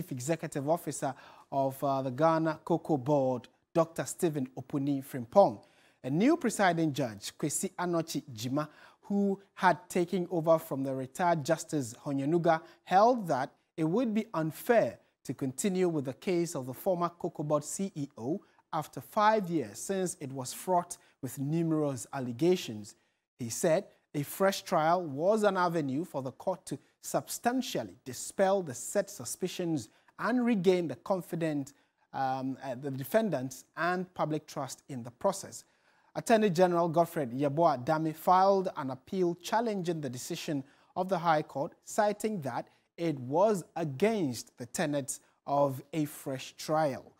Chief Executive Officer of the Ghana Cocoa Board, Dr. Stephen Opuni Frimpong. A new presiding judge, Kwesi Anochi Jima, who had taken over from the retired Justice Honyanuga, held that it would be unfair to continue with the case of the former Cocoa Board CEO after 5 years, since it was fraught with numerous allegations. He said a fresh trial was an avenue for the court to substantially dispel the set suspicions and regain the confidence the defendants and public trust in the process. Attorney General Godfred Yeboah Adami filed an appeal challenging the decision of the High Court, citing that it was against the tenets of a fresh trial.